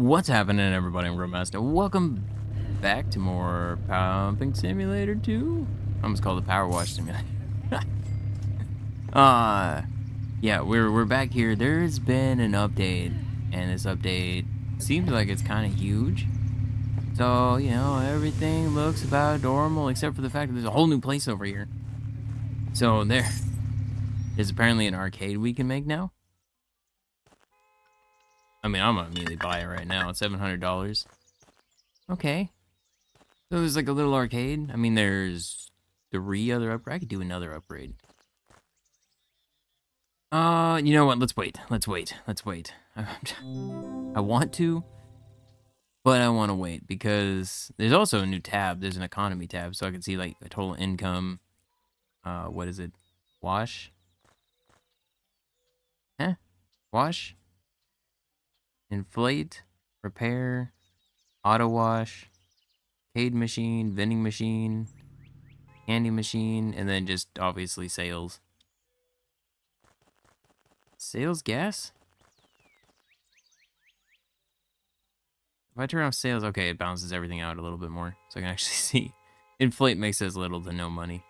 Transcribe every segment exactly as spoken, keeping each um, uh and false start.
What's happening, everybody? I'm Roadmaster. Welcome back to more Pumping Simulator two. I almost called it Power Wash Simulator. uh, yeah, we're, we're back here. There's been an update, and this update seems like it's kind of huge. So, you know, everything looks about normal, except for the fact that there's a whole new place over here. So there is apparently an arcade we can make now. I mean, I'm gonna immediately buy it right now. It's seven hundred dollars. Okay. So there's like a little arcade. I mean, there's three other upgrades. I could do another upgrade. Uh, you know what? Let's wait. Let's wait. Let's wait. I want to, but I want to wait because there's also a new tab. There's an economy tab, so I can see like the total income. Uh, what is it? Wash? Huh? Wash? Inflate, repair, auto wash, paid machine, vending machine, candy machine, and then just obviously sales. Sales gas? If I turn off sales, okay, it balances everything out a little bit more, so I can actually see. Inflate makes us little to no money.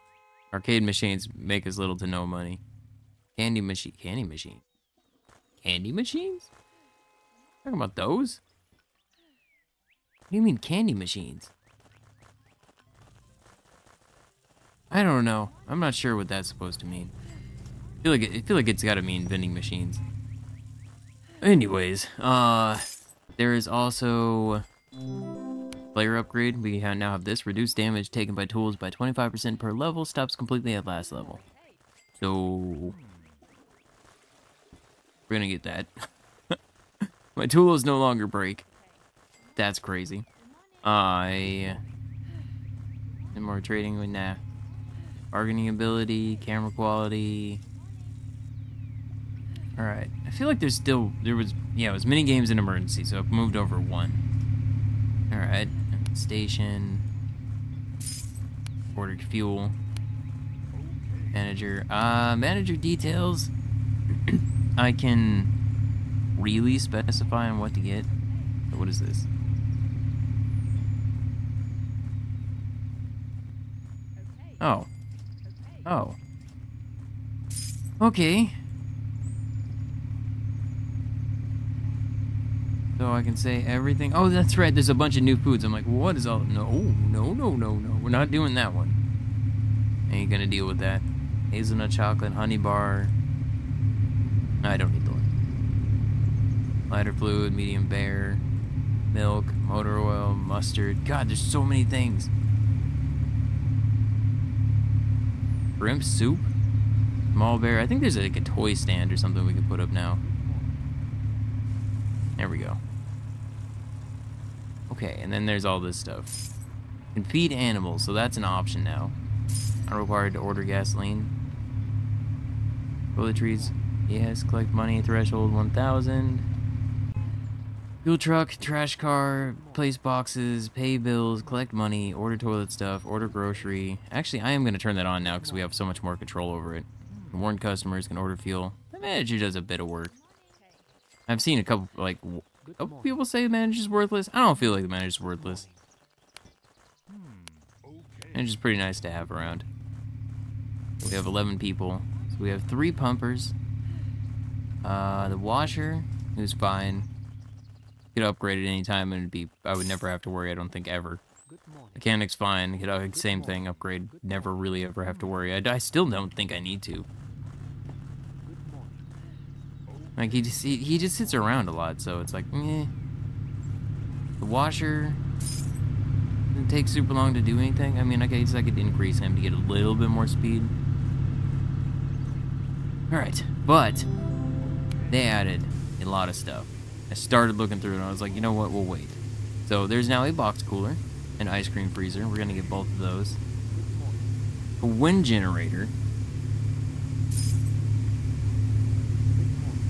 Arcade machines make us little to no money. Candy machine, candy machine, candy machines? Talking about those? What do you mean candy machines? I don't know. I'm not sure what that's supposed to mean. I feel like it, I feel like it's got to mean vending machines. Anyways, uh, there is also player upgrade. We now have this: reduced damage taken by tools by twenty-five percent per level. Stops completely at last level. So we're gonna get that. My tools no longer break. That's crazy. I uh, and more trading with nah. Bargaining ability, camera quality. All right. I feel like there's still there was yeah it was mini games in emergency, so I've moved over one. All right. Station. Ordered fuel. Manager. Uh, manager details. I can really specify on what to get. What is this? Oh. Oh. Okay. So I can say everything. Oh, that's right. There's a bunch of new foods. I'm like, what is all? No, no, no, no, no. We're not doing that one. Ain't gonna deal with that. Hazelnut chocolate, honey bar. I don't need those. Lighter fluid, medium bear, milk, motor oil, mustard. God, there's so many things. Shrimp soup? Small bear. I think there's like a toy stand or something we could put up now. There we go. Okay, and then there's all this stuff. You can feed animals, so that's an option now. Not required to order gasoline. Toiletries. Yes, collect money. Threshold one thousand. Fuel truck, trash car, place boxes, pay bills, collect money, order toilet stuff, order grocery. Actually, I am going to turn that on now because we have so much more control over it. Can warn customers, can order fuel. The manager does a bit of work. I've seen a couple, like, a couple people say the manager's worthless. I don't feel like the manager's worthless. Manager's pretty nice to have around. We have eleven people. So we have three pumpers. Uh, the washer, who's fine. Could upgrade at any time and it'd be I would never have to worry, I don't think, ever. Mechanic's fine, could, uh, same thing, upgrade, never really ever have to worry. I, I still don't think I need to. Like, he just, he, he just sits around a lot, so it's like, eh. The washer doesn't take super long to do anything. I mean, I guess I could increase him to get a little bit more speed. Alright, but they added a lot of stuff. I started looking through it and I was like, you know what, we'll wait. So there's now a box cooler, an ice cream freezer. We're gonna get both of those. A wind generator.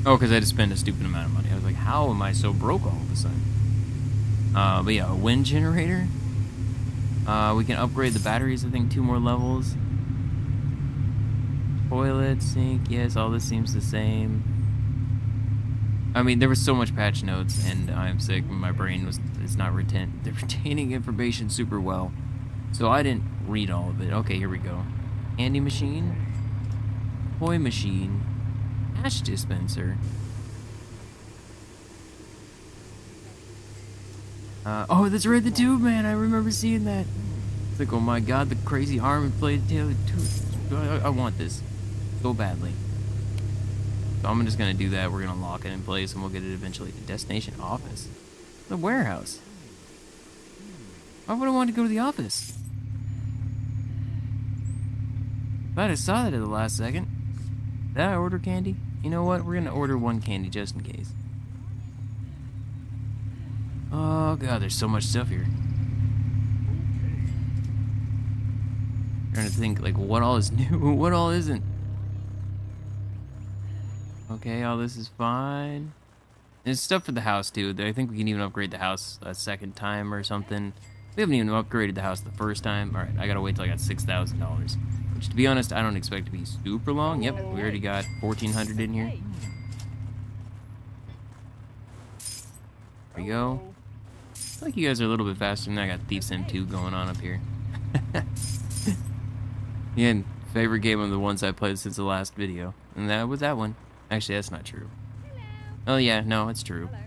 Oh, because I just spent a stupid amount of money. I was like, how am I so broke all of a sudden? Uh, but yeah, a wind generator. Uh, we can upgrade the batteries, I think, two more levels. Toilet, sink, yes, all this seems the same. I mean, there was so much patch notes, and I'm sick. My brain was it's not retain they're retaining information super well, so I didn't read all of it. Okay, here we go. Candy machine, toy machine, ash dispenser. Uh, oh, that's Red the Tube Man. I remember seeing that. It's like, oh my God, the crazy arm inflated tube. I, I want this so badly. So I'm just gonna do that. We're gonna lock it in place, and we'll get it eventually. The destination office, the warehouse. Why would I want to go to the office? I just saw that at the last second. Did I order candy? You know what? We're gonna order one candy just in case. Oh God, there's so much stuff here. I'm trying to think, like, what all is new, what all isn't. Okay, all this is fine. There's stuff for the house too. I think we can even upgrade the house a second time or something. We haven't even upgraded the house the first time. All right, I gotta wait till I got six thousand dollars. Which, to be honest, I don't expect to be super long. Yep, we already got fourteen hundred in here. There we go. I feel like you guys are a little bit faster than I got Thief Sim two going on up here. Again, favorite game of the ones I played since the last video. And that was that one. Actually, that's not true. Hello. Oh yeah, no, it's true. Hello.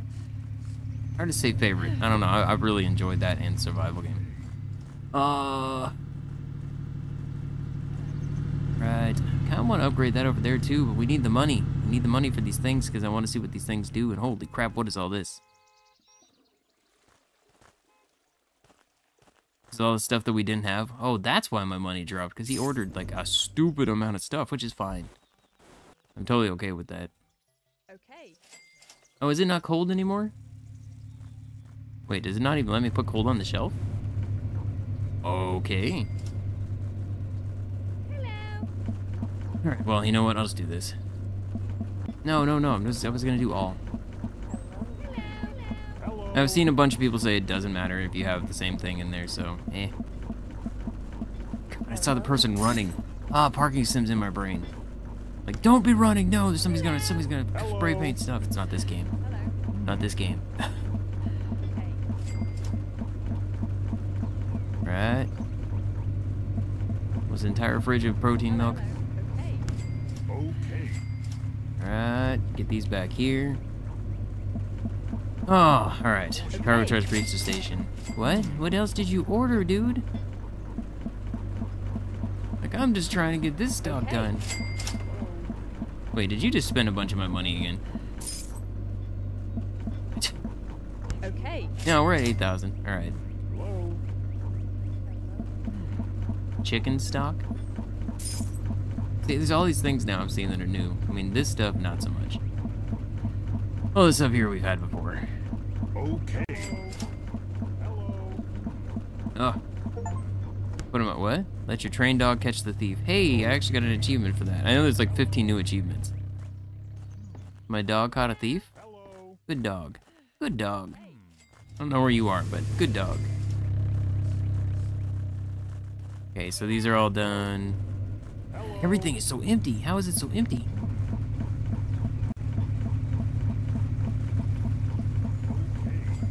Hard to say favorite. I don't know, I, I really enjoyed that and survival game. Uh, right, kinda wanna upgrade that over there too, but we need the money. We need the money for these things because I wanna see what these things do, and holy crap, what is all this? All the stuff that we didn't have. Oh, that's why my money dropped, because he ordered like a stupid amount of stuff, which is fine. I'm totally okay with that. Okay. Oh, is it not cold anymore? Wait, does it not even let me put cold on the shelf? Okay. Hello. Alright, well, you know what? I'll just do this. No, no, no. I'm just, I was going to do all. I've seen a bunch of people say it doesn't matter if you have the same thing in there, so, eh. God, I saw the person running. Ah, parking sims in my brain. Like, don't be running, no, there's somebody's gonna, somebody's gonna Hello. Spray paint stuff. It's not this game. Hello. Not this game. Right. Was an entire fridge of protein milk. Okay. Right, get these back here. Oh, alright. Cargo charge reached the station. What? What else did you order, dude? Like, I'm just trying to get this stuff done. Wait, did you just spend a bunch of my money again? Okay. No, we're at eight thousand. Alright. Chicken stock? See, there's all these things now I'm seeing that are new. I mean, this stuff, not so much. All this stuff here we've had before. Okay. Hello. Oh. Put him at what? Let your trained dog catch the thief. Hey, I actually got an achievement for that. I know there's like fifteen new achievements. My dog caught a thief? Hello. Good dog. Good dog. I don't know where you are, but good dog. Okay, so these are all done. Hello. Everything is so empty. How is it so empty?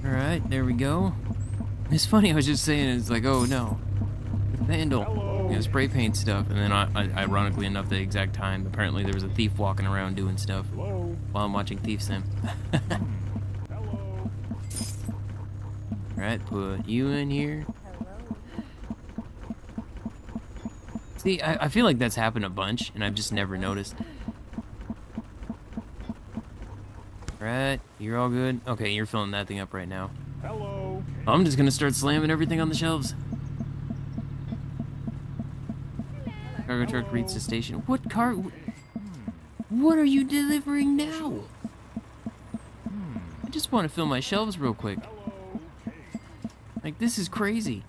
Alright, there we go. It's funny, I was just saying, it's like, oh no. Vandal. Hello. You know, spray paint stuff. And then, I, I, ironically enough, the exact time, apparently there was a thief walking around doing stuff. Hello. While I'm watching Thief Sim. Alright, put you in here. Hello. See, I, I feel like that's happened a bunch, and I've just never noticed. Alright, you're all good. Okay, you're filling that thing up right now. Hello. I'm just gonna start slamming everything on the shelves. Cargo truck reaches the station. What car? What are you delivering now? I just want to fill my shelves real quick. Like, this is crazy.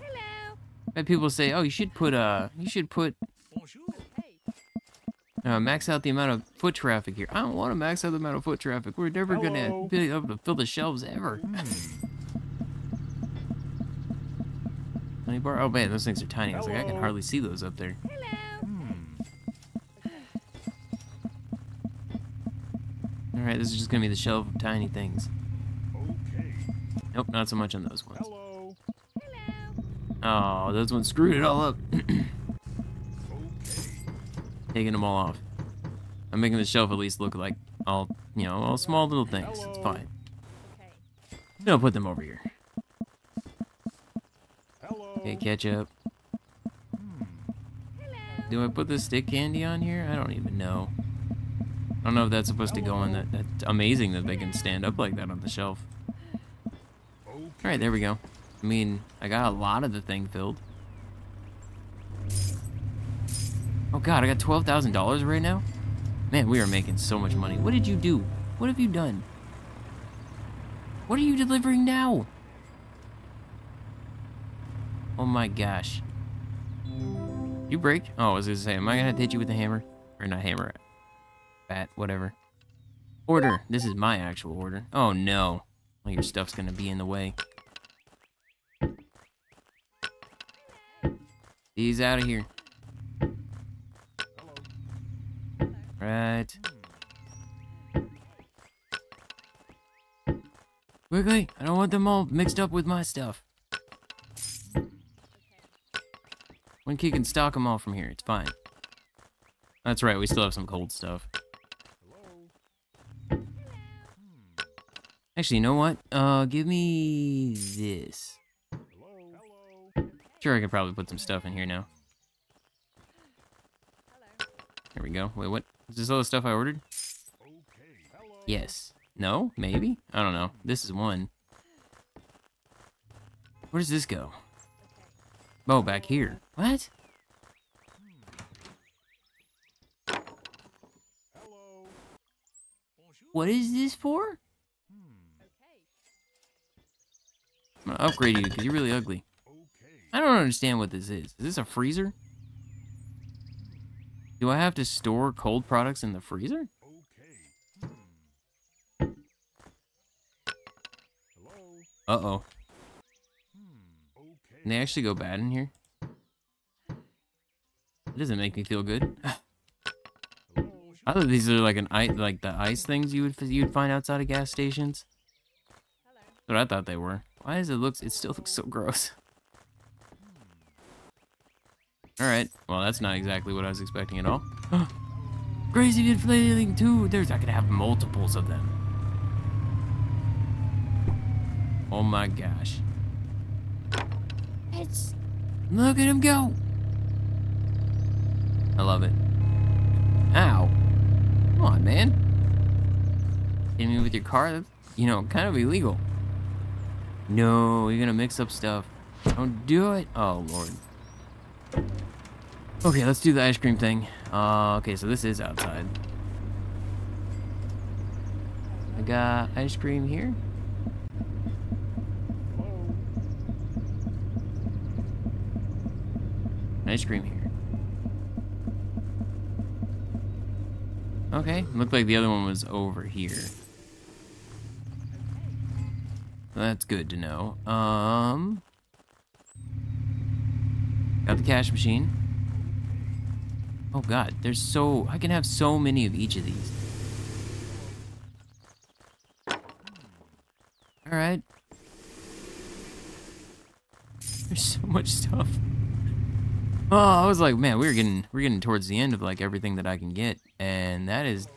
Hello. And people say, "Oh, you should put uh, you should put." Uh, max out the amount of foot traffic here. I don't want to max out the amount of foot traffic. We're never going to be able to fill the shelves ever. Honey bar? Oh man, those things are tiny. It's like I can hardly see those up there. Hello. Alright, this is just going to be the shelf of tiny things. Okay. Nope, not so much on those ones. Hello. Hello. Oh, those ones screwed it all up. Okay. Taking them all off. I'm making the shelf at least look like all, you know, all small little things. Hello. It's fine. Okay. No, put them over here. Hello. Okay, ketchup. Hmm. Hello. Do I put the stick candy on here? I don't even know. I don't know if that's supposed to go on that. That's amazing that they can stand up like that on the shelf. Alright, there we go. I mean, I got a lot of the thing filled. Oh god, I got twelve thousand dollars right now? Man, we are making so much money. What did you do? What have you done? What are you delivering now? Oh my gosh. You break? Oh, I was gonna say, am I gonna have to hit you with a hammer? Or not hammer, bat, whatever. Order. This is my actual order. Oh no. All your stuff's gonna be in the way. He's out of here. Right. Quickly! I don't want them all mixed up with my stuff. One kid can stock them all from here. It's fine. That's right. We still have some cold stuff. Actually, you know what? Uh, give me this. Sure, I could probably put some stuff in here now. There we go. Wait, what? Is this all the stuff I ordered? Yes. No? Maybe? I don't know. This is one. Where does this go? Oh, back here. What? What is this for? I'm gonna upgrade you because you're really ugly. I don't understand what this is. Is this a freezer? Do I have to store cold products in the freezer? Uh-oh. Can they actually go bad in here? It doesn't make me feel good. I thought these are like an ice, like the ice things you would you'd find outside of gas stations. That's what I thought they were. Why does it look? It still looks so gross. Alright, well that's not exactly what I was expecting at all. Crazy inflating too! There's not gonna have multiples of them. Oh my gosh. It's... Look at him go! I love it. Ow. Come on, man. Hitting me with your car? That's, you know, kind of illegal. No, you're gonna mix up stuff. Don't do it! Oh lord. Okay, let's do the ice cream thing. Uh, okay, so this is outside. I got ice cream here. Ice cream here. Okay, looked like the other one was over here. That's good to know. Um, got the cash machine. Oh god, there's so... I can have so many of each of these. Alright. There's so much stuff. Oh, I was like, man, we're getting we're getting towards the end of like everything that I can get. And that is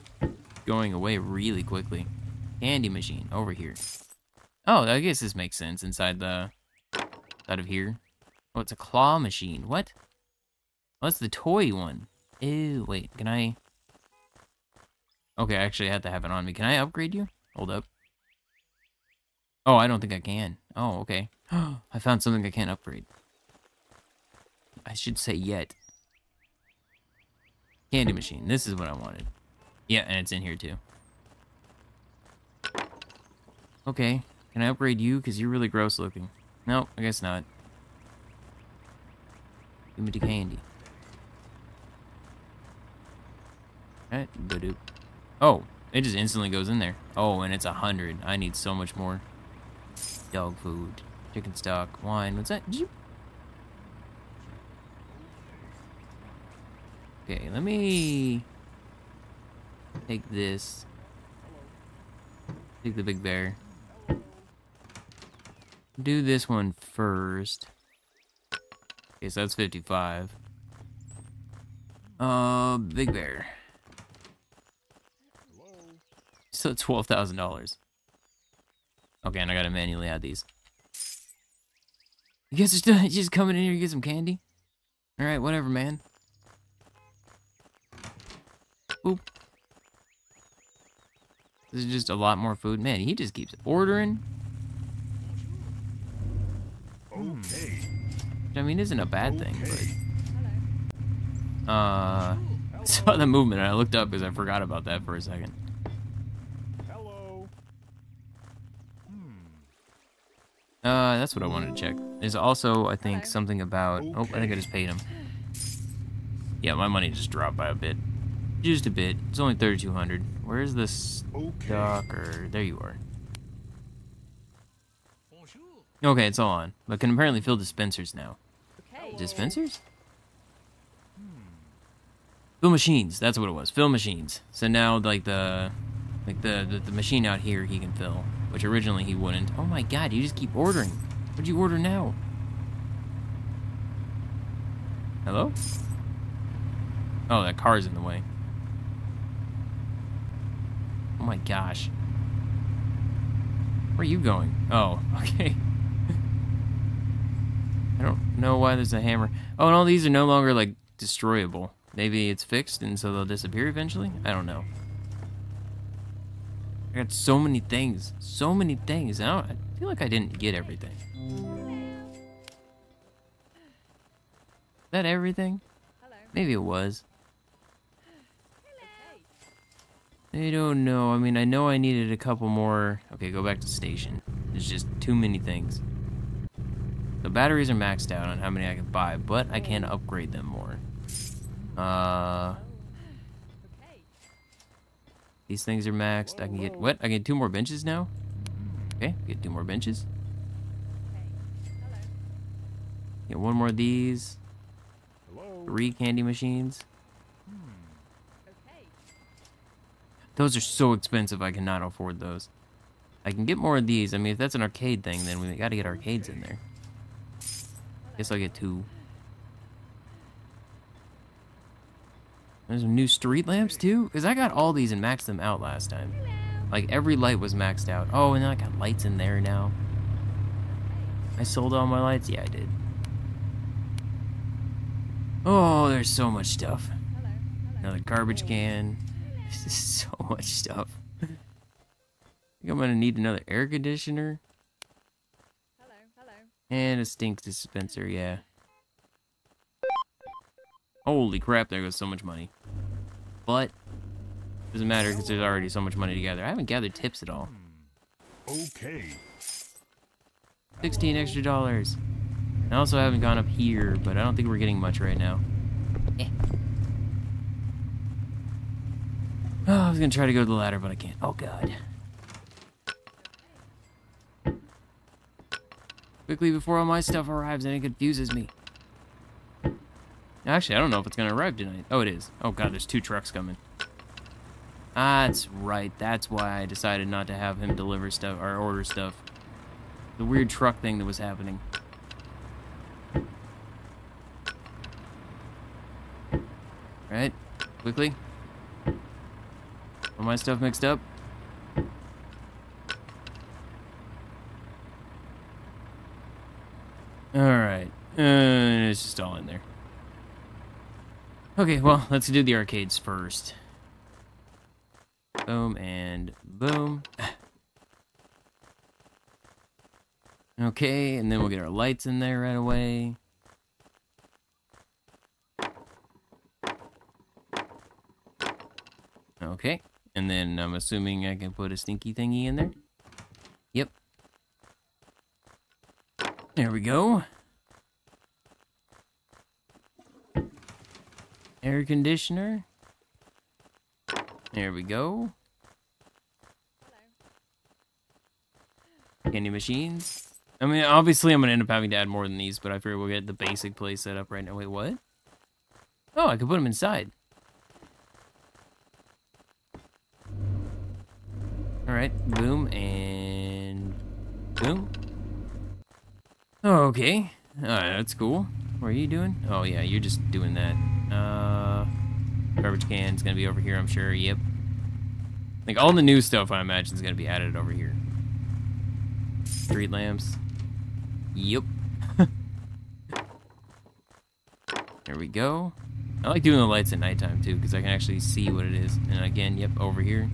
going away really quickly. Candy machine, over here. Oh, I guess this makes sense inside the... out of here. Oh, it's a claw machine. What? Oh, that's the toy one. Ew, wait, can I... Okay, I actually had to have it on me. Can I upgrade you? Hold up. Oh, I don't think I can. Oh, okay. I found something I can't upgrade. I should say yet. Candy machine. This is what I wanted. Yeah, and it's in here too. Okay. Can I upgrade you? Because you're really gross looking. Nope, I guess not. Give me the candy. Alright, badoop. Oh, it just instantly goes in there. Oh, and it's a hundred. I need so much more. Dog food, chicken stock, wine. What's that? Did you... Okay, let me take this. Take the big bear. Do this one first. Okay, so that's fifty-five. Uh, big bear. So twelve thousand dollars. Okay, and I gotta manually add these. You guys are still just coming in here to get some candy? Alright, whatever, man. Boop. This is just a lot more food. Man, he just keeps ordering. Okay. Which, I mean, isn't a bad okay. thing, but... Uh... Hello. Saw the movement and I looked up because I forgot about that for a second. Hello. Uh, that's what I wanted to check. There's also, I think, Hello. something about... Okay. Oh, I think I just paid him. Yeah, my money just dropped by a bit. Just a bit. It's only thirty-two hundred. Where's the stalker? Okay. There you are. Okay, it's all on. But can apparently fill dispensers now. Okay. Dispensers? Hmm. Fill machines. That's what it was. Fill machines. So now, like the, like the, the the machine out here, he can fill, which originally he wouldn't. Oh my God! You just keep ordering. What'd you order now? Hello? Oh, that car's in the way. Oh my gosh. Where are you going? Oh, okay. I don't know why there's a hammer. Oh, and all these are no longer, like, destroyable. Maybe it's fixed and so they'll disappear eventually? I don't know. I got so many things. So many things. I, don't, I feel like I didn't get everything. Is that everything? Hello. Maybe it was. I don't know. I mean, I know I needed a couple more. Okay, go back to station. There's just too many things. The batteries are maxed out on how many I can buy, but I can upgrade them more. Uh, these things are maxed. I can get, what? I can get two more benches now? Okay, get two more benches. Get one more of these. Three candy machines. Those are so expensive, I cannot afford those. I can get more of these. I mean, if that's an arcade thing, then we gotta get arcades in there. Guess I'll get two. There's some new street lamps, too? Because I got all these and maxed them out last time. Like, every light was maxed out. Oh, and then I got lights in there now. I sold all my lights? Yeah, I did. Oh, there's so much stuff. Another garbage can. This is so much stuff. I think I'm gonna need another air conditioner. Hello, hello. And a stink dispenser, yeah. Holy crap, there goes so much money. But, doesn't matter because there's already so much money to gather. I haven't gathered tips at all. Okay. sixteen extra dollars. I also haven't gone up here, but I don't think we're getting much right now. Eh. Oh, I was gonna try to go to the ladder, but I can't. Oh, God. Quickly before all my stuff arrives and it confuses me. Actually, I don't know if it's gonna arrive tonight. Oh, it is. Oh, God, there's two trucks coming. Ah, that's right. That's why I decided not to have him deliver stuff or order stuff. The weird truck thing that was happening. Right? Quickly. All my stuff mixed up. Alright. Uh, it's just all in there. Okay, well, let's do the arcades first. Boom and boom. Okay, and then we'll get our lights in there right away. Okay. And then I'm assuming I can put a stinky thingy in there. Yep. There we go. Air conditioner. There we go. Hello. Candy machines. I mean, obviously I'm going to end up having to add more than these, but I figure we'll get the basic place set up right now. Wait, what? Oh, I could put them inside. Alright, boom, and boom. Okay, alright, that's cool. What are you doing? Oh yeah, you're just doing that. Uh, garbage can's gonna be over here, I'm sure, yep. Like, all the new stuff, I imagine, is gonna be added over here. Street lamps. Yep. There we go. I like doing the lights at nighttime, too, because I can actually see what it is. And again, yep, over here.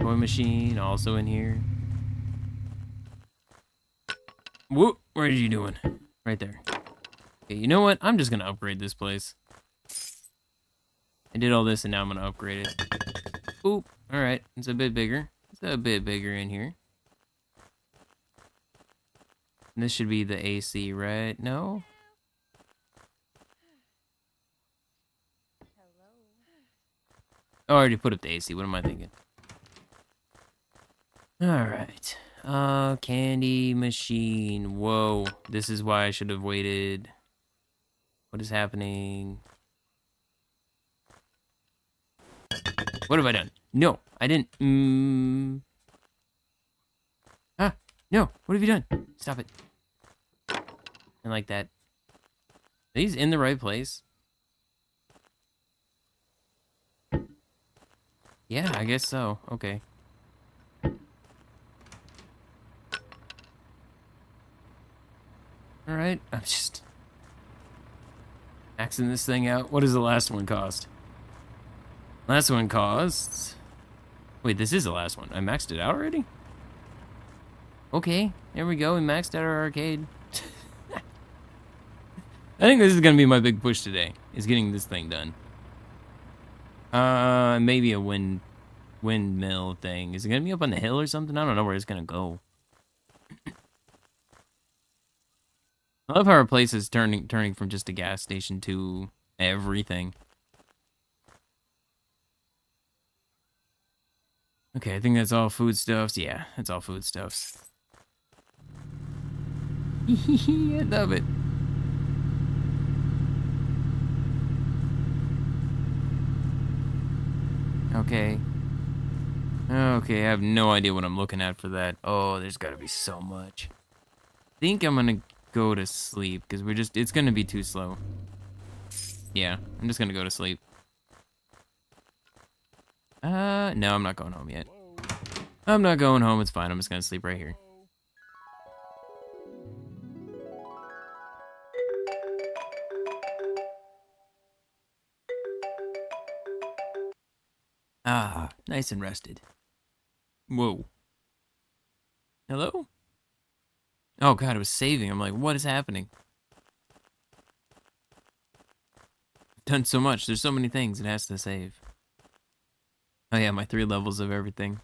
Toy machine, also in here. Whoop, what are you doing? Right there. Okay, you know what? I'm just going to upgrade this place. I did all this, and now I'm going to upgrade it. Oop, all right, it's a bit bigger. It's a bit bigger in here. And this should be the A C, right? No? Hello. Oh, I already put up the A C. What am I thinking? Alright. Uh, candy machine. Whoa. This is why I should have waited. What is happening? What have I done? No, I didn't. Mm. Ah, no. What have you done? Stop it. And like that. Are these in the right place? Yeah, I guess so. Okay. Alright, I'm just maxing this thing out. What does the last one cost? Last one costs... Wait, this is the last one. I maxed it out already? Okay, there we go. We maxed out our arcade. I think this is going to be my big push today, is getting this thing done. Uh, maybe a wind windmill thing. Is it going to be up on the hill or something? I don't know where it's going to go. I love how our place is turning, turning from just a gas station to everything. Okay, I think that's all foodstuffs. Yeah, that's all foodstuffs. I love it. Okay. Okay, I have no idea what I'm looking at for that. Oh, there's gotta be so much. I think I'm gonna go to sleep, because we're just, it's gonna be too slow. Yeah, I'm just gonna go to sleep. Uh, no, I'm not going home yet. I'm not going home, it's fine, I'm just gonna sleep right here. Ah, nice and rested. Whoa. Hello? Oh god, it was saving. I'm like, what is happening? I've done so much. There's so many things it has to save. Oh yeah, my three levels of everything.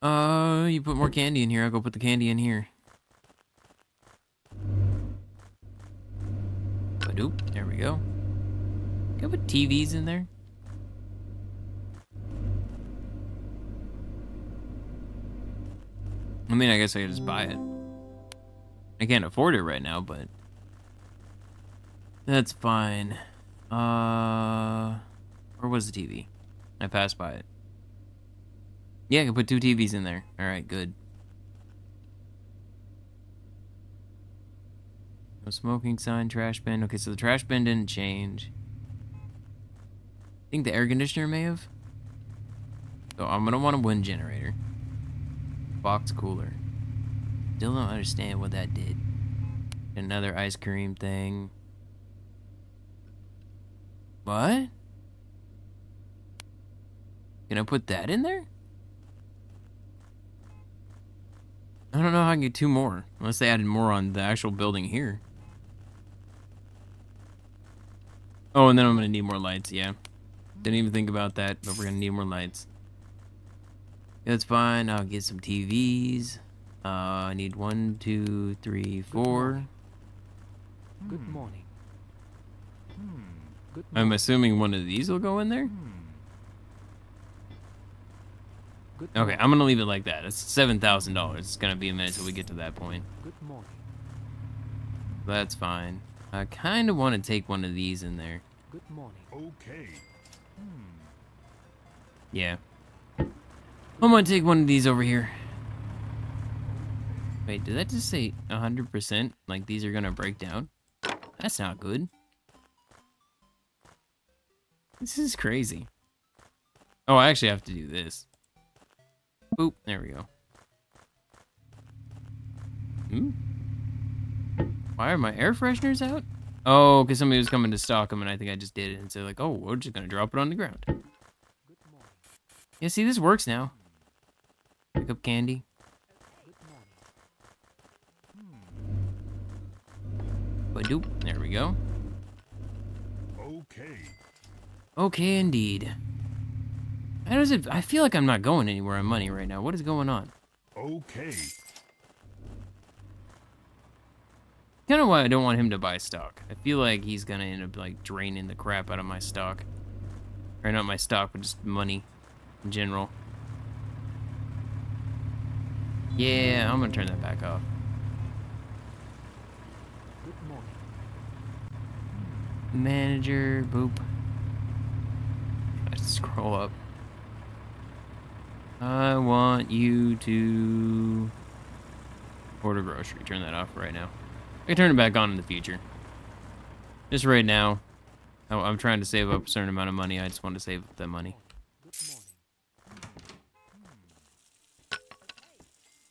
Uh, you put more candy in here. I'll go put the candy in here. Badoop. There we go. Can I put T Vs in there? I mean, I guess I could just buy it. I can't afford it right now, but... That's fine. Uh... Or was the T V? I passed by it. Yeah, I can put two T Vs in there. Alright, good. No smoking sign, trash bin. Okay, so the trash bin didn't change. I think the air conditioner may have. So I'm gonna want a wind generator. Box cooler. Still don't understand what that did. Another ice cream thing. What? Can I put that in there? I don't know how I can get two more. Unless they added more on the actual building here. Oh, and then I'm going to need more lights, yeah. Didn't even think about that, but we're going to need more lights. That's fine. I'll get some T Vs. Uh, I need one, two, three, four. Good morning. Good morning. Good morning. I'm assuming one of these will go in there? Okay, I'm gonna leave it like that. It's seven thousand dollars. It's gonna be a minute till we get to that point. Good morning. That's fine. I kind of want to take one of these in there. Good morning. Okay. Hmm. Yeah. I'm gonna take one of these over here. Wait, did that just say one hundred percent? Like these are gonna break down? That's not good. This is crazy. Oh, I actually have to do this. Boop, there we go. Hmm? Why are my air fresheners out? Oh, because somebody was coming to stock them and I think I just did it. And so like, oh, we're just gonna drop it on the ground. Yeah, see, this works now. Pick up candy. Badoop, there we go. Okay. Okay, indeed. How does it? I feel like I'm not going anywhere on money right now. What is going on? Okay. Kind of why I don't want him to buy stock. I feel like he's gonna end up like draining the crap out of my stock, or not my stock, but just money in general. Yeah, I'm gonna turn that back off. Good morning. Manager, boop. I just scroll up. I want you to order grocery. Turn that off right now. I can turn it back on in the future. Just right now, I'm trying to save up a certain amount of money. I just want to save up that money.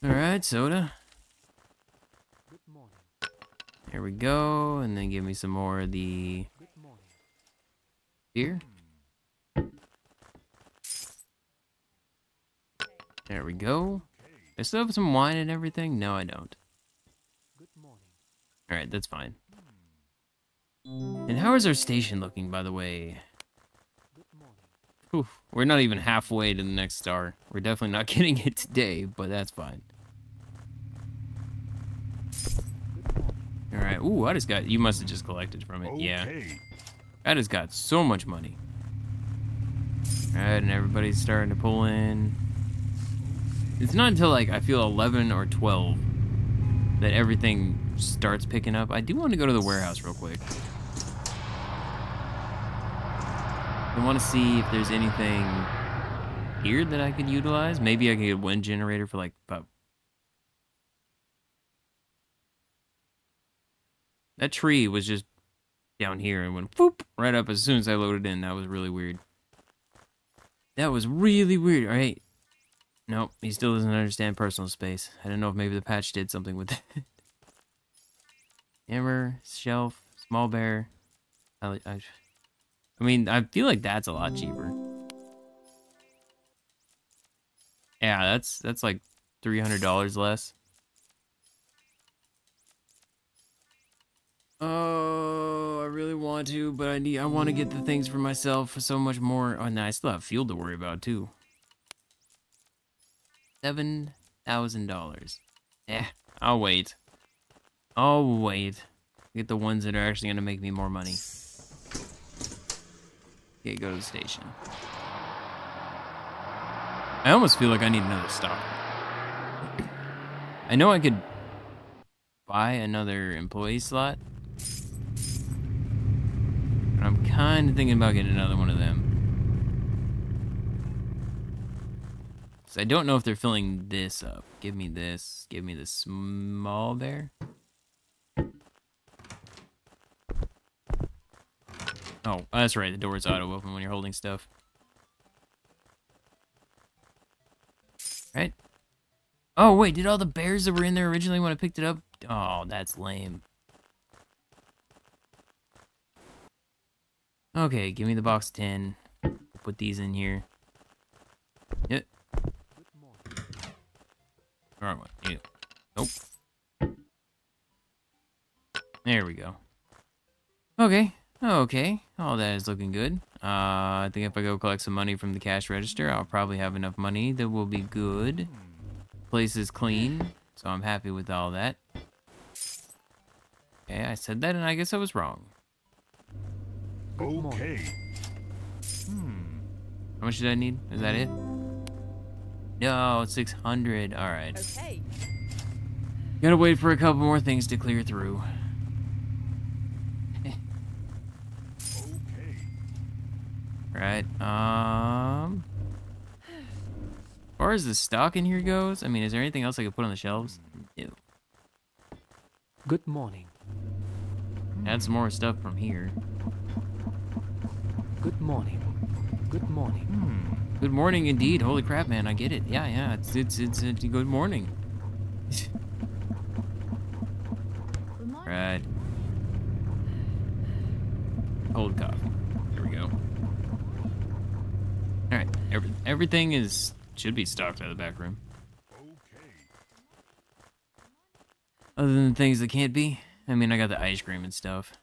Alright, soda. There we go. And then give me some more of the beer. There we go. I still have some wine and everything? No, I don't. Alright, that's fine. And how is our station looking, by the way? Oof, we're not even halfway to the next star. We're definitely not getting it today, but that's fine. Alright, ooh, I just got... You must have just collected from it, okay. Yeah. I just got so much money. Alright, and everybody's starting to pull in. It's not until, like, I feel eleven or twelve that everything starts picking up. I do want to go to the warehouse real quick. I want to see if there's anything here that I could utilize. Maybe I can get a wind generator for, like, about... That tree was just down here and went, whoop, right up as soon as I loaded in. That was really weird. That was really weird, all right? Nope, he still doesn't understand personal space. I don't know if maybe the patch did something with that. Hammer, shelf, small bear. I, I, I mean, I feel like that's a lot cheaper. Yeah, that's that's like three hundred dollars less. Oh, I really want to, but I need I want to get the things for myself for so much more. Oh, no, I still have fuel to worry about too. Seven thousand dollars. Eh, I'll wait. I'll wait. Get the ones that are actually gonna make me more money. Okay, go to the station. I almost feel like I need another stock. I know I could buy another employee slot. But I'm kinda thinking about getting another one of them. I don't know if they're filling this up. Give me this. Give me the small bear. Oh, that's right. The door's auto open when you're holding stuff. Right? Oh, wait. Did all the bears that were in there originally when I picked it up? Oh, that's lame. Okay, give me the box ten. Put these in here. Yep. Wrong one. Ew. Nope. There we go. Okay. Okay. All that is looking good. Uh, I think if I go collect some money from the cash register, I'll probably have enough money that will be good. Place is clean, so I'm happy with all that. Okay, I said that, and I guess I was wrong. Okay. Hmm. How much did I need? Is that it? No, six hundred. All right. Okay. Gotta wait for a couple more things to clear through. Right. Um. As far as the stock in here goes, I mean, is there anything else I could put on the shelves? Ew. Good morning. Add some more stuff from here. Good morning. Good morning. Hmm. Good morning indeed. Holy crap, man! I get it. Yeah, yeah. It's it's it's, it's a good morning. Right. Cold coffee. There we go. All right. Every, everything is should be stocked out of the back room. Other than things that can't be. I mean, I got the ice cream and stuff.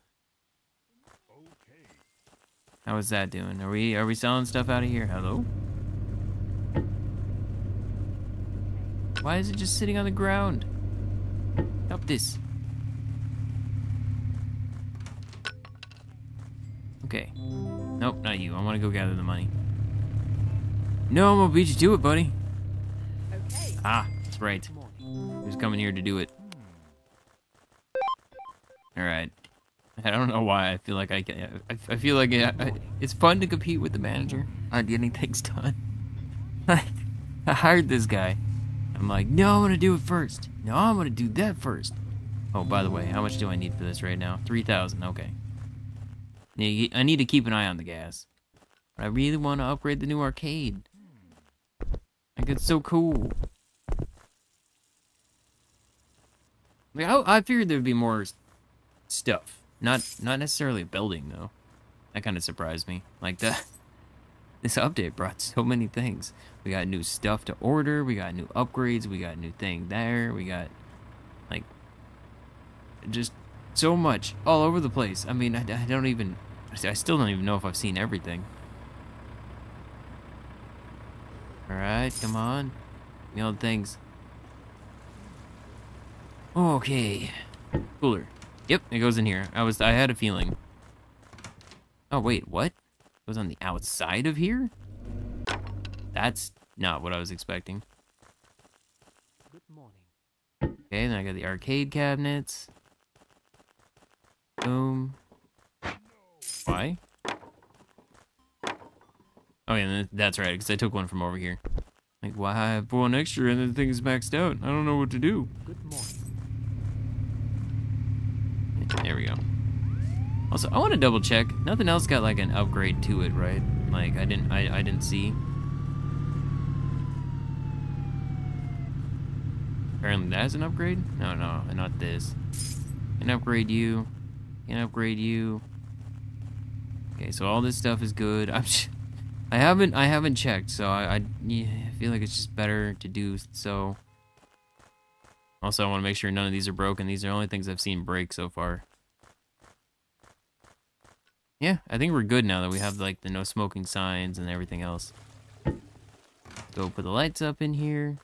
How is that doing? Are we are we selling stuff out of here? Hello? Why is it just sitting on the ground? Help this. Okay. Nope, not you. I want to go gather the money. No, I'm gonna beat you to it, buddy. Okay. Ah, that's right. Who's coming here to do it? All right. I don't know why I feel like I can. I, I feel like I, I, it's fun to compete with the manager on getting things done. Like, I hired this guy. I'm like, no, I'm gonna do it first. No, I'm gonna do that first. Oh, by the way, how much do I need for this right now? Three thousand. Okay. I need to keep an eye on the gas. But I really want to upgrade the new arcade. Like, it's so cool. Like, I, I figured there'd be more stuff. Not not necessarily a building, though. That kind of surprised me. Like, that, this update brought so many things. We got new stuff to order. We got new upgrades. We got a new thing there. We got, like, just so much all over the place. I mean, I, I don't even... I still don't even know if I've seen everything. Alright, come on. You know, things. Okay. Cooler. Yep, it goes in here. I was, I had a feeling. Oh, wait, what? It was on the outside of here? That's not what I was expecting. Good morning. Okay, then I got the arcade cabinets. Boom. Why? Oh yeah, that's right, because I took one from over here. Like, why I have one extra and the thing's maxed out? I don't know what to do. Good morning. There we go. Also, I want to double check. Nothing else got like an upgrade to it, right? Like, I didn't, I, I didn't see. Apparently, that's an upgrade. No, no, not this. Can upgrade you. Can upgrade you. Okay, so all this stuff is good. I'm, I haven't, I haven't checked, so I, I, yeah, I feel like it's just better to do so. Also, I want to make sure none of these are broken. These are the only things I've seen break so far. Yeah, I think we're good now that we have like the no smoking signs and everything else. Go put the lights up in here.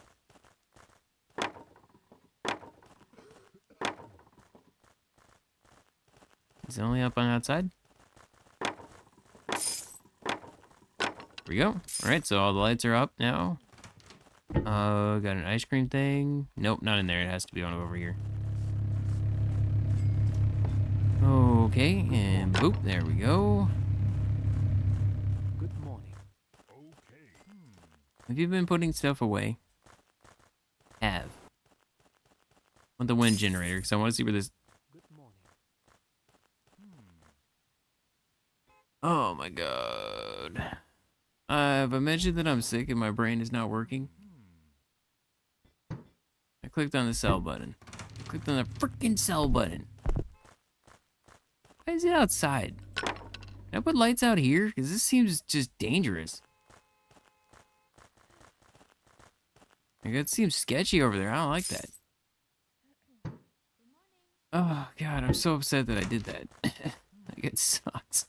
Is it only up on the outside? We go. Alright, so all the lights are up now. Uh, got an ice cream thing. Nope, not in there. It has to be on over here. Okay, and boop, there we go. Good morning. Okay. Have you been putting stuff away? Have. I want the wind generator, because I want to see where this... Good morning. Oh my god. Uh, have I mentioned that I'm sick and my brain is not working? I clicked on the sell button. I clicked on the freaking sell button. Why is it outside? Can I put lights out here? Because this seems just dangerous. Like, it seems sketchy over there. I don't like that. Oh, God. I'm so upset that I did that. Like, it sucks.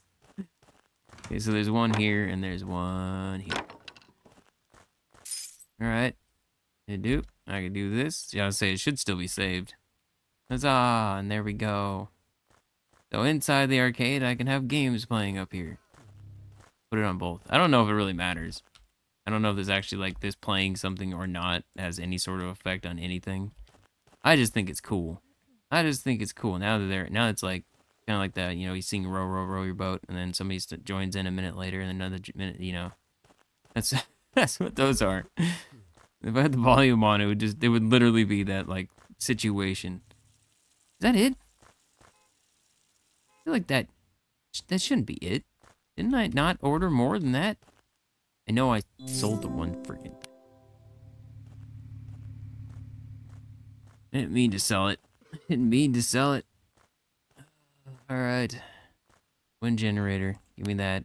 Okay, so there's one here, and there's one here. Alright. I do. I can do this. Yeah, I would say it should still be saved. Huzzah! And there we go. So inside the arcade, I can have games playing up here. Put it on both. I don't know if it really matters. I don't know if there's actually, like, this playing something or not has any sort of effect on anything. I just think it's cool. I just think it's cool. Now that they're, now it's like, Kind of like that, you know, he's singing row, row, row your boat, and then somebody joins in a minute later, and another minute, you know. That's that's what those are. If I had the volume on, it would just, it would literally be that, like, situation. Is that it? I feel like that, that shouldn't be it. Didn't I not order more than that? I know I sold the one freaking thing. I didn't mean to sell it. I didn't mean to sell it. Alright. Wind generator. Give me that.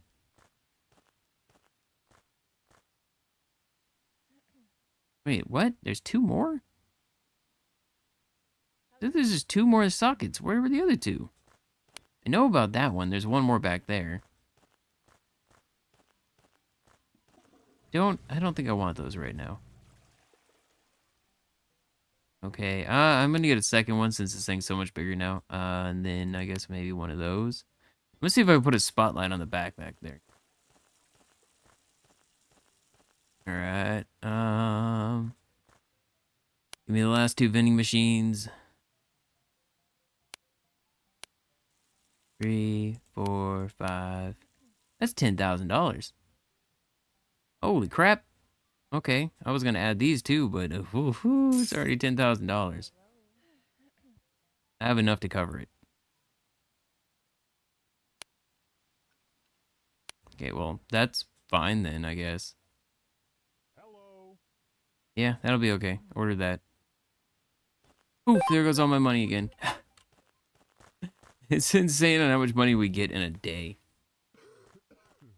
Wait, what? There's two more? There's just two more sockets. Where were the other two? I know about that one. There's one more back there. Don't... I don't think I want those right now. Okay, uh, I'm gonna get a second one since this thing's so much bigger now. Uh, and then I guess maybe one of those. Let's see if I can put a spotlight on the back back there. Alright, um... give me the last two vending machines. Three, four, five... That's ten thousand dollars. Holy crap! Okay, I was gonna add these too, but uh, whoo, whoo, it's already ten thousand dollars. I have enough to cover it. Okay, well, that's fine then, I guess. Hello. Yeah, that'll be okay. Order that. Ooh, there goes all my money again. It's insane on how much money we get in a day.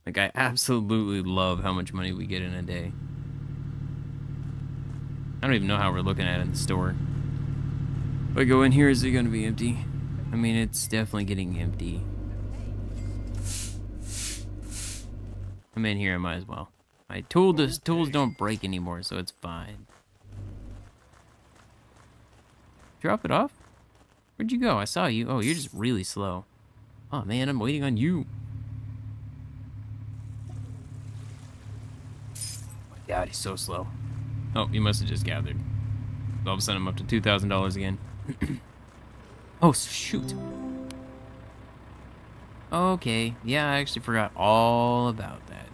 Like, I absolutely love how much money we get in a day. I don't even know how we're looking at it in the store. If I go in here, is it going to be empty? I mean, it's definitely getting empty. I'm in here, I might as well. My tool does, tools don't break anymore, so it's fine. Drop it off? Where'd you go? I saw you. Oh, you're just really slow. Oh, man, I'm waiting on you. God, he's so slow. Oh, you must have just gathered. All of a sudden, I'm up to two thousand dollars again. Oh, shoot. Okay. Yeah, I actually forgot all about that.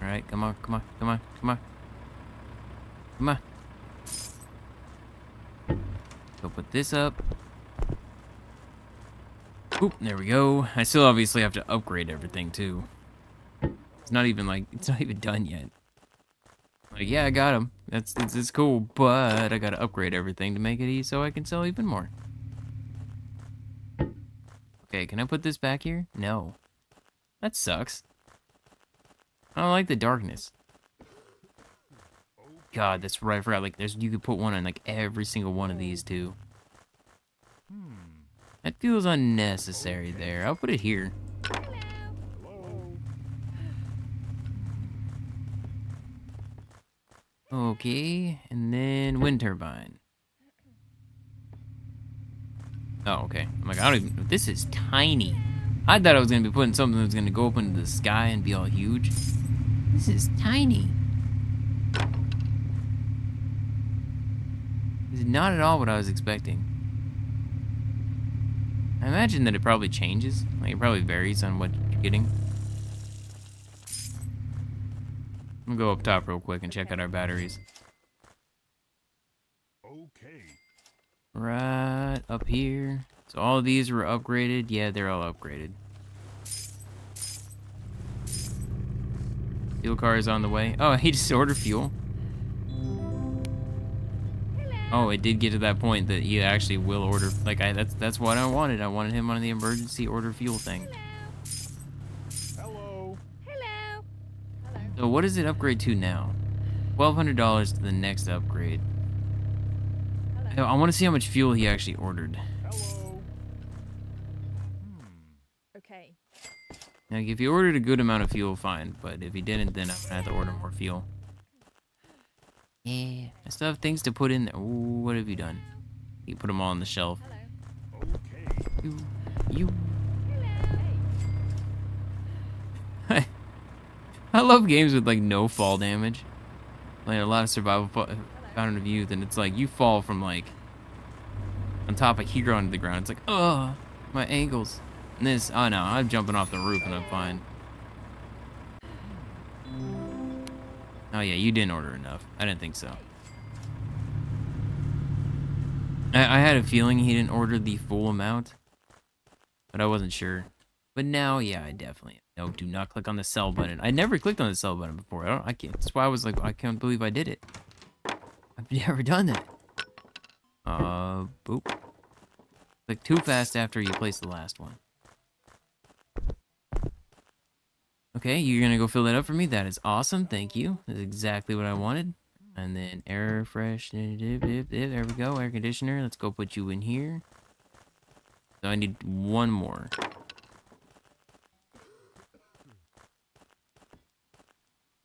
Alright, come on, come on, come on, come on. Come on. Go put this up. Oop, there we go. I still obviously have to upgrade everything, too. It's not even like, it's not even done yet. Like, yeah, I got him. That's, it's, it's cool, but I gotta upgrade everything to make it easy so I can sell even more. Okay, can I put this back here? No. That sucks. I don't like the darkness. God, that's right, I forgot. Like, there's, you could put one on, like, every single one of these, too. That feels unnecessary there. I'll put it here. Okay, and then wind turbine. Oh, okay. I'm like, I don't even... This is tiny. I thought I was going to be putting something that was going to go up into the sky and be all huge. This is tiny. This is not at all what I was expecting. I imagine that it probably changes. Like, it probably varies on what you're getting. I'm gonna go up top real quick and check out our batteries. Okay. Right up here. So all of these were upgraded. Yeah, they're all upgraded. Fuel car is on the way. Oh, he just ordered fuel. Oh, it did get to that point that you actually will order. Like, I, that's that's what I wanted. I wanted him on the emergency order fuel thing. So what does it upgrade to now? twelve hundred dollars to the next upgrade. Hello. I want to see how much fuel he actually ordered. Hello. Okay. Now, if he ordered a good amount of fuel, fine. But if he didn't, then I'm going to have to order more fuel. Yeah. I still have things to put in there. Ooh, what have you done? You put them all on the shelf. Hello. Okay. You. You. I love games with, like, no fall damage. Like, a lot of survival, Fountain of Youth, and it's like, you fall from, like, on top of here onto the ground. It's like, oh, my ankles. And this, oh no, I'm jumping off the roof and I'm fine. Oh yeah, you didn't order enough. I didn't think so. I, I had a feeling he didn't order the full amount, but I wasn't sure. But now, yeah, I definitely... No, do not click on the sell button. I never clicked on the sell button before. I don't... I can't... That's why I was like, I can't believe I did it. I've never done that. Uh, boop. Click too fast after you place the last one. Okay, you're gonna go fill that up for me. That is awesome. Thank you. That's exactly what I wanted. And then air fresh. Dip, dip, dip. There we go. Air conditioner. Let's go put you in here. So I need one more.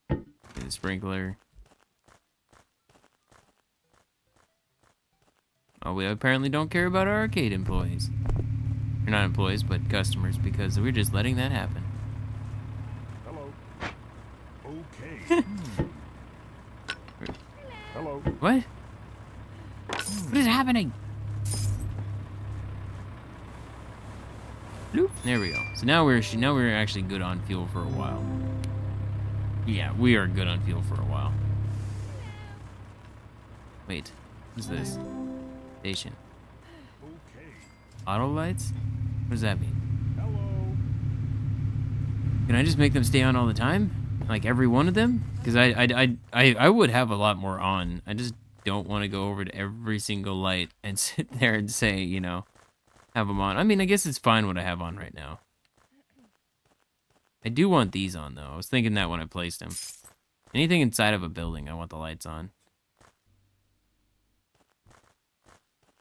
Get the sprinkler. Oh, we apparently don't care about our arcade employees. Or not employees, but customers, because we're just letting that happen. Hello. Okay. Hello. What? What is happening? Bloop. There we go. So now we're now we're actually good on fuel for a while. Yeah, we are good on fuel for a while. Wait, what's this? Station. Auto lights? What does that mean? Hello. Can I just make them stay on all the time? Like every one of them? Because I, I, I, I would have a lot more on. I just don't want to go over to every single light and sit there and say, you know, have them on. I mean, I guess it's fine what I have on right now. I do want these on, though. I was thinking that when I placed them. Anything inside of a building, I want the lights on.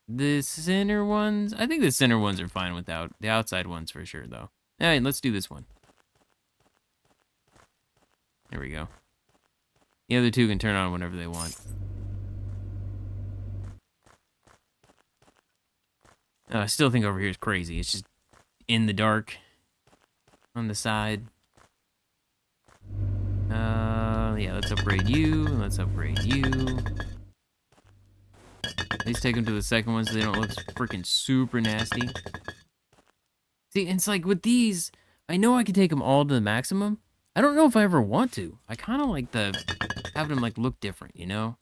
The center ones? I think the center ones are fine without. The outside ones for sure, though. All right, let's do this one. There we go. The other two can turn on whenever they want. Oh, I still think over here is crazy. It's just in the dark. On the side. Uh, yeah, let's upgrade you. Let's upgrade you. At least take them to the second one so they don't look freaking super nasty. See, it's like with these, I know I can take them all to the maximum. I don't know if I ever want to. I kind of like the having them like look different, you know.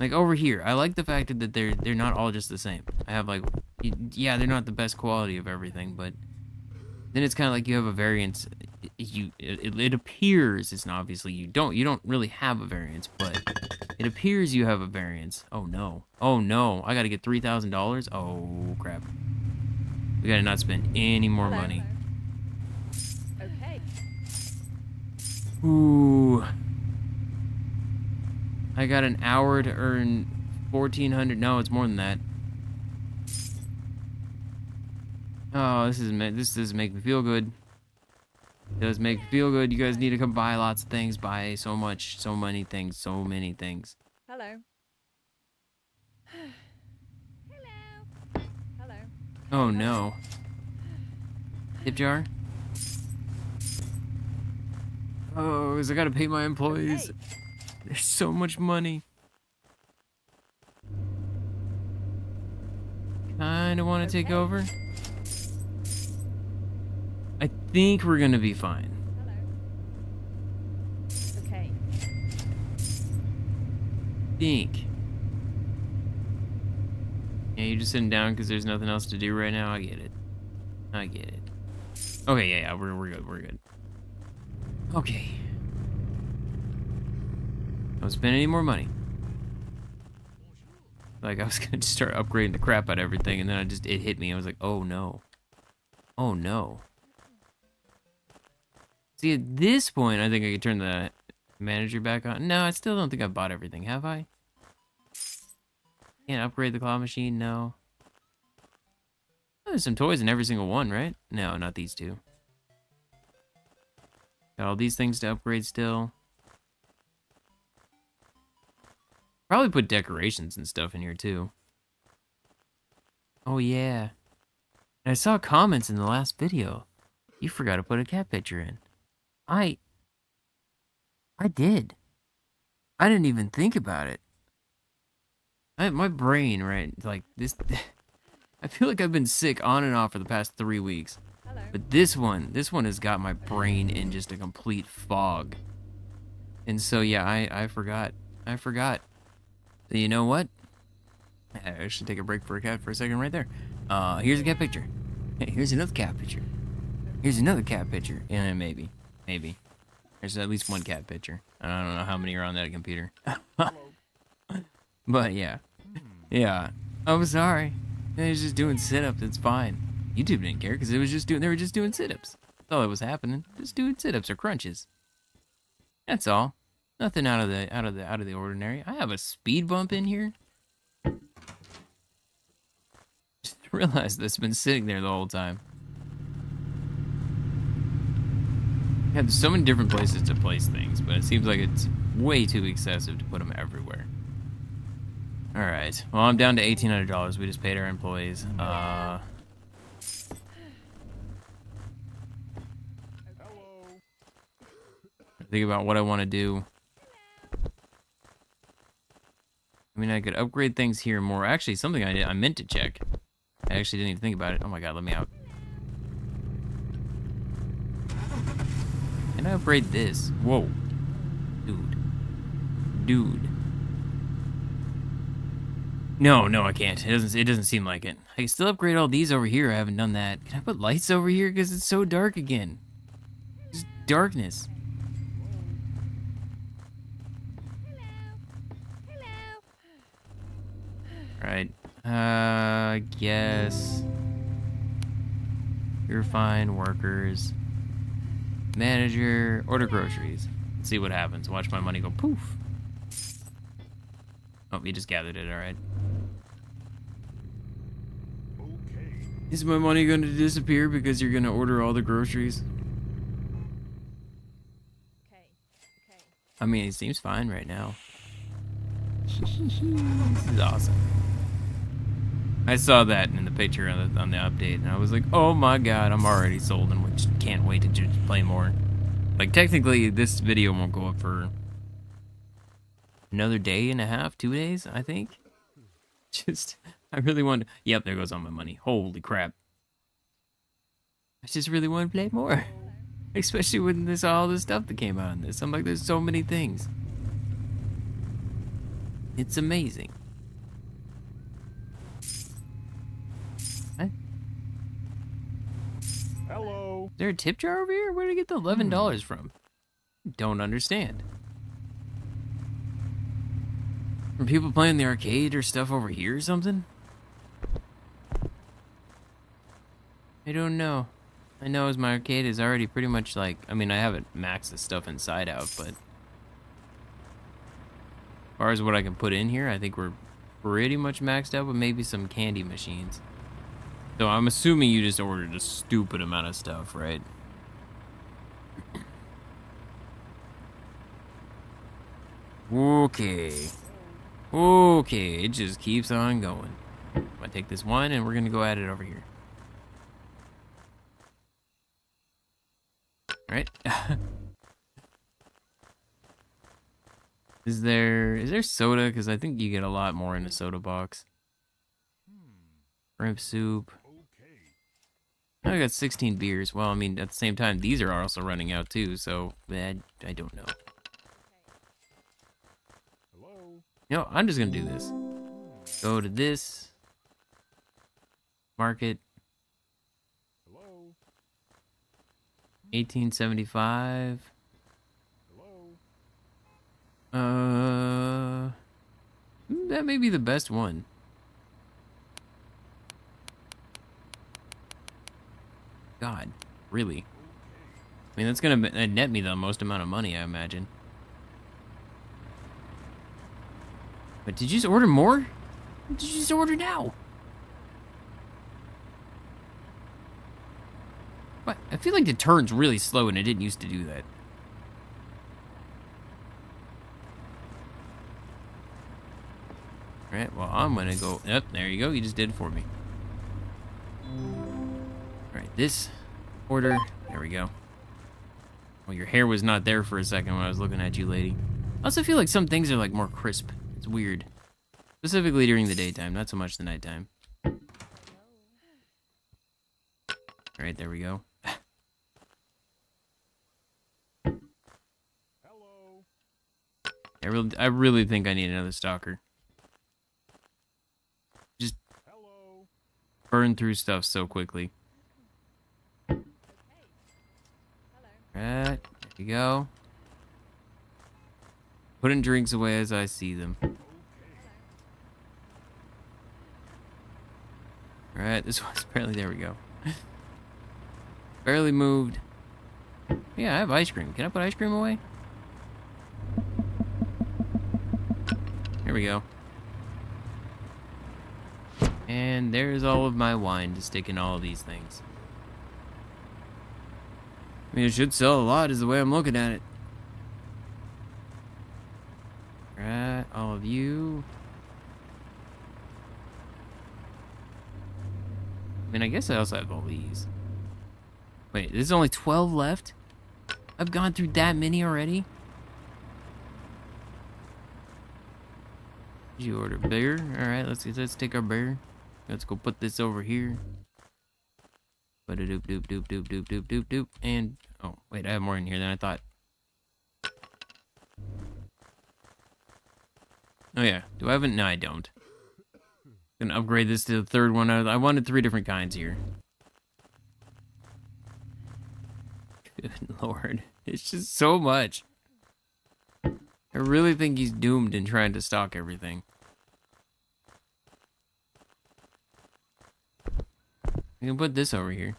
Like over here, I like the fact that they're they're not all just the same. I have like, yeah, they're not the best quality of everything, but then it's kind of like you have a variance. You it, it appears it's not, obviously you don't you don't really have a variance, but it appears you have a variance. Oh no! Oh no! I got to get three thousand dollars. Oh crap! We gotta not spend any more money. Ooh, I got an hour to earn fourteen hundred. No, it's more than that. Oh, this is this does make me feel good. It does make me feel good. You guys need to come buy lots of things. Buy so much, so many things, so many things. Hello. Hello. Hello. Oh no. Tip jar. Oh, because I gotta pay my employees. Okay. There's so much money. Kinda wanna okay. take over. I think we're gonna be fine. Hello. Okay. Think. Yeah, you're just sitting down because there's nothing else to do right now. I get it. I get it. Okay, yeah, yeah, we're we're good, we're good. Okay. Don't spend any more money. Like I was gonna just start upgrading the crap out of everything, and then I just it hit me. I was like, oh no, oh no. See, at this point, I think I could turn the manager back on. No, I still don't think I bought everything. Have I? Can't upgrade the claw machine. No. Oh, there's some toys in every single one, right? No, not these two. Got all these things to upgrade still. Probably put decorations and stuff in here too. Oh yeah. And I saw comments in the last video. You forgot to put a cat picture in. I... I did. I didn't even think about it. I, my brain, right? Like this. I feel like I've been sick on and off for the past three weeks. Hello. But this one, this one has got my brain in just a complete fog. And so yeah, I I forgot. I forgot. So you know what? I should take a break for a cat for a second right there. Uh, here's a cat picture. Hey, here's another cat picture. Here's another cat picture. Yeah, maybe, maybe. There's at least one cat picture. I don't know how many are on that computer. But yeah, yeah. I'm sorry. They was just doing sit-ups. It's fine. YouTube didn't care because it was just doing. They were just doing sit-ups. That's all that was happening. Just doing sit-ups or crunches. That's all. Nothing out of the out of the out of the ordinary. I have a speed bump in here. Just realized that's been sitting there the whole time. Yeah, there's so many different places to place things, but it seems like it's way too excessive to put them everywhere. All right. Well, I'm down to eighteen hundred dollars. We just paid our employees. Uh, think about what I want to do. I mean, I could upgrade things here more. Actually, something I did, I meant to check. I actually didn't even think about it. Oh my God, let me out. Can I upgrade this? Whoa. Dude. Dude. No, no, I can't. It doesn't. It doesn't seem like it. I can still upgrade all these over here. I haven't done that. Can I put lights over here? Because it's so dark again. It's darkness. Hello. Hello. All right. Uh, I guess you're fine. Workers. Manager. Order groceries. Let's see what happens. Watch my money go poof. Oh, you just gathered it. All right. Is my money going to disappear because you're going to order all the groceries? Okay. Okay. I mean, it seems fine right now. This is awesome. I saw that in the picture on the, on the update, and I was like, oh my God, I'm already sold, and we just can't wait to just play more. Like, technically, this video won't go up for another day and a half, two days, I think. Just... I really want to... Yep, there goes all my money. Holy crap. I just really want to play more. Especially when this all this stuff that came out in this. I'm like, there's so many things. It's amazing. Huh? Hello. Is there a tip jar over here? Where did I get the eleven dollars hmm. from? Don't understand. Are people playing the arcade or stuff over here or something? I don't know. I know as my arcade is already pretty much like... I mean, I haven't maxed the stuff inside out, but... as far as what I can put in here, I think we're pretty much maxed out with maybe some candy machines. So I'm assuming you just ordered a stupid amount of stuff, right? Okay. Okay, it just keeps on going. I'm gonna take this one and we're gonna go at it over here. Right? Is there is there soda? Because I think you get a lot more in a soda box. Shrimp soup. I got sixteen beers. Well, I mean, at the same time, these are also running out too. So I, I don't know. No, I'm just gonna do this. Go to this market. Hello. eighteen seventy-five. Hello. Uh, that may be the best one. God, really? I mean, that's gonna net me the most amount of money, I imagine. But did you just order more? Did you just order now? What? I feel like the turn's really slow and it didn't used to do that. Alright, well I'm gonna go... Yep, there you go, you just did it for me. Alright, this order... There we go. Well, your hair was not there for a second when I was looking at you, lady. I also feel like some things are like more crisp. Weird. Specifically during the daytime, not so much the nighttime. All right, there we go. Hello. I really, I really think I need another stalker. Just Hello. burn through stuff so quickly. Okay. Hello. All right, there we go. Putting drinks away as I see them. All right, this one's barely, there we go. Barely moved. Yeah, I have ice cream. Can I put ice cream away? Here we go. And there's all of my wine to stick in all of these things. I mean, it should sell a lot is the way I'm looking at it. All right, all of you. I mean, I guess I also have all these. Wait, there's only twelve left? I've gone through that many already? Did you order beer? Alright, let's let's take our beer. Let's go put this over here. But a doop doop doop doop doop doop doop doop. And oh wait, I have more in here than I thought. Oh yeah. Do I have it? No, I don't. I'm gonna upgrade this to the third one. I wanted three different kinds here. Good lord. It's just so much. I really think he's doomed in trying to stock everything. We can put this over here.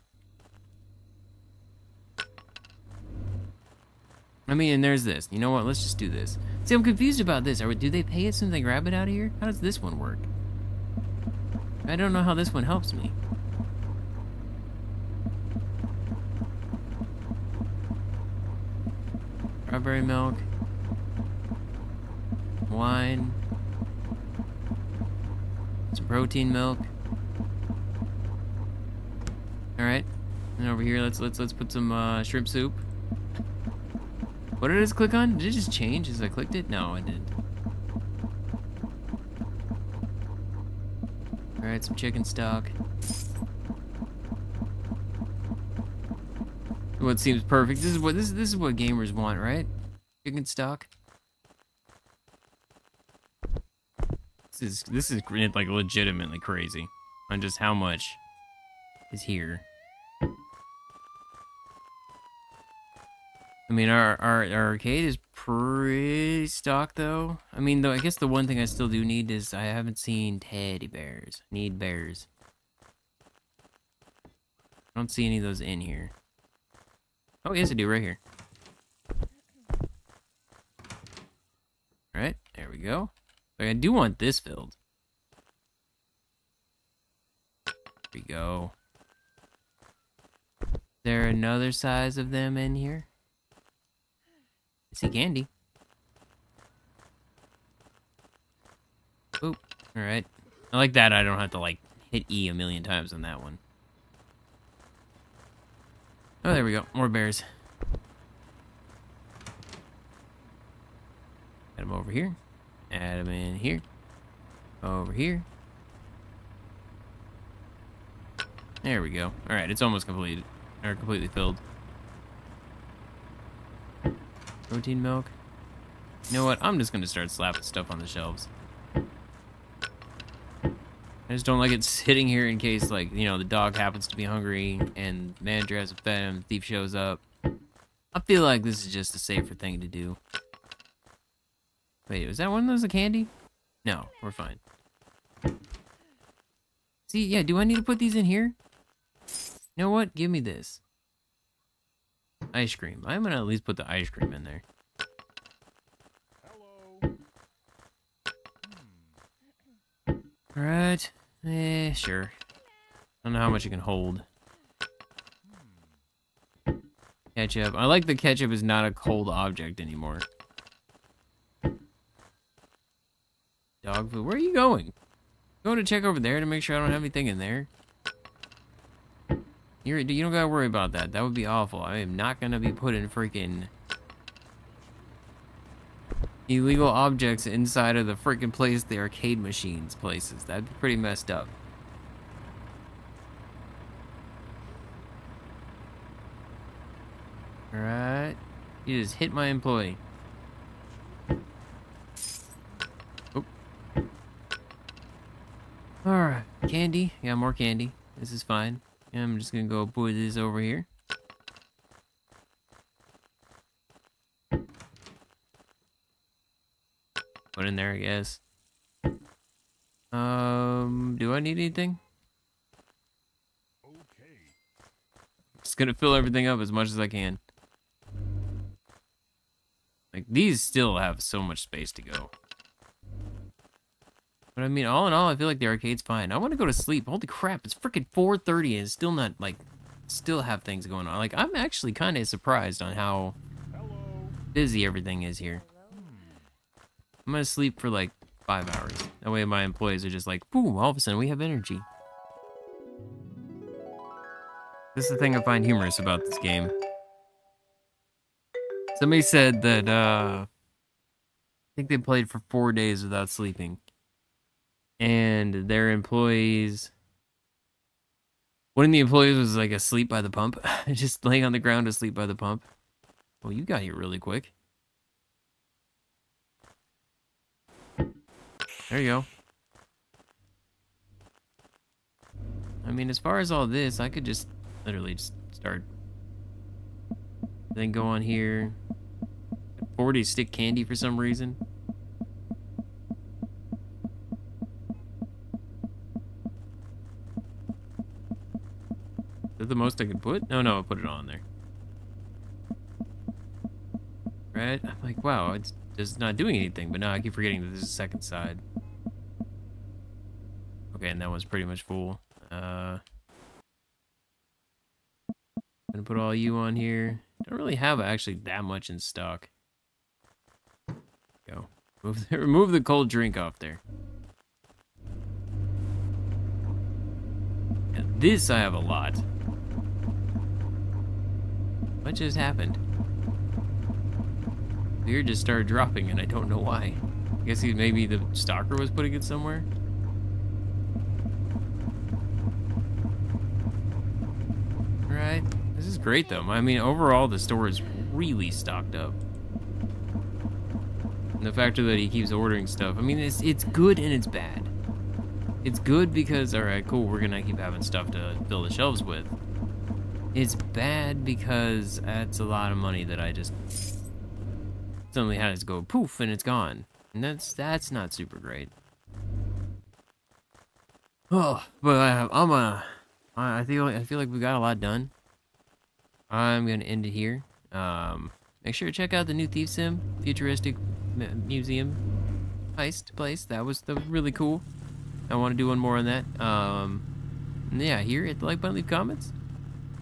I mean, and there's this. You know what? Let's just do this. See, I'm confused about this. Do they pay us since they grab it out of here? How does this one work? I don't know how this one helps me. Strawberry milk, wine, some protein milk. All right, and over here, let's let's let's put some uh, shrimp soup. What did I just click on? Did it just change as I clicked it? No, it didn't. All right, some chicken stock. What seems perfect. This is what this this is what gamers want, right? Chicken stock. This is this is like legitimately crazy on just how much is here. I mean, our our, our arcade is pretty stocked though. I mean, though I guess the one thing I still do need is I haven't seen teddy bears. I need bears. I don't see any of those in here. Oh, yes, I do, right here. Alright, there we go. Like, I do want this filled. There we go. Is there another size of them in here? I see candy. Boop. Alright. I like that I don't have to, like, hit E a million times on that one. Oh, there we go. More bears. Add them over here. Add them in here. Over here. There we go. All right, it's almost completed. Or completely filled. Protein milk. You know what? I'm just gonna start slapping stuff on the shelves. I just don't like it sitting here in case, like, you know, the dog happens to be hungry and manager has a pet and thief shows up. I feel like this is just a safer thing to do. Wait, was that one of those a candy? No, we're fine. See, yeah, do I need to put these in here? You know what? Give me this. Ice cream. I'm gonna at least put the ice cream in there. Alright, eh, sure. I don't know how much you can hold. Ketchup. I like the ketchup is not a cold object anymore. Dog food. Where are you going? Going to check over there to make sure I don't have anything in there. You're, you don't gotta worry about that. That would be awful. I am not gonna be put in freaking illegal objects inside of the freaking place the arcade machines places. That'd be pretty messed up. Alright. You just hit my employee. Oh. Alright. Candy. Got more candy. This is fine. I'm just gonna go put this over here. Put in there, I guess. Um, do I need anything? Okay. Just gonna fill everything up as much as I can. Like, these still have so much space to go. But I mean, all in all, I feel like the arcade's fine. I want to go to sleep. Holy crap, it's freaking four thirty and it's still not, like, still have things going on. Like, I'm actually kind of surprised on how busy everything is here. I'm gonna sleep for like five hours. That way my employees are just like, boom, all of a sudden we have energy. This is the thing I find humorous about this game. Somebody said that, uh, I think they played for four days without sleeping. And their employees, one of the employees was like asleep by the pump, just laying on the ground asleep by the pump. Well, you got here really quick. There you go. I mean, as far as all this, I could just literally just start. Then go on here. forty stick candy for some reason. Is that the most I could put? No, no, I put it on there. Right? I'm like, wow, it's just not doing anything. But now I keep forgetting that there's a second side. Okay, and that one's pretty much full. Uh, I'm gonna put all you on here. Don't really have actually that much in stock. Go. Move the, remove the cold drink off there. And this I have a lot. What just happened? Beer just started dropping and I don't know why. I guess he, maybe the stalker was putting it somewhere. Alright. This is great though. I mean, overall the store is really stocked up. And the fact that he keeps ordering stuff, I mean, it's, it's good and it's bad. It's good because, alright, cool, we're gonna keep having stuff to fill the shelves with. It's bad because that's a lot of money that I just... suddenly had it go poof and it's gone, and that's that's not super great. Oh, but I have, I'm a I feel I feel like we got a lot done. I'm gonna end it here. Um, make sure to check out the new Thief Sim futuristic museum heist place. That was the really cool. I want to do one more on that. Um, yeah, here hit the like button, leave comments.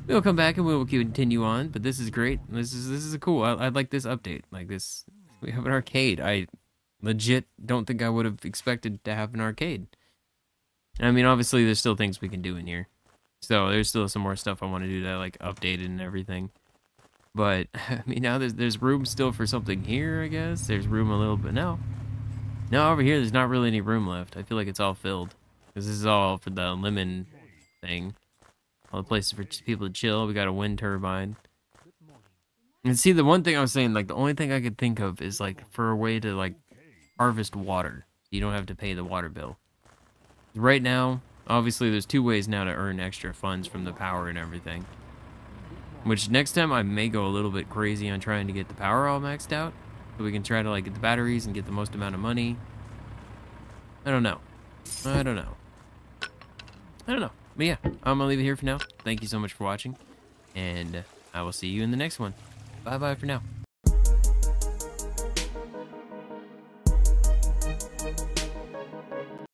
We'll come back and we will continue on, but this is great. This is this is cool. I, I like this update. Like this, we have an arcade. I legit don't think I would have expected to have an arcade. I mean, obviously there's still things we can do in here. So there's still some more stuff I want to do that I like updated and everything. But I mean, now there's there's room still for something here. I guess there's room a little bit now. Now over here, there's not really any room left. I feel like it's all filled because this is all for the lemon thing. All the places for people to chill. We got a wind turbine. And see, the one thing I was saying, like, the only thing I could think of is, like, for a way to, like, harvest water. You don't have to pay the water bill. Right now, obviously, there's two ways now to earn extra funds from the power and everything. Which, next time, I may go a little bit crazy on trying to get the power all maxed out. So we can try to, like, get the batteries and get the most amount of money. I don't know. I don't know. I don't know. But yeah, I'm gonna leave it here for now. Thank you so much for watching, and I will see you in the next one. Bye bye for now.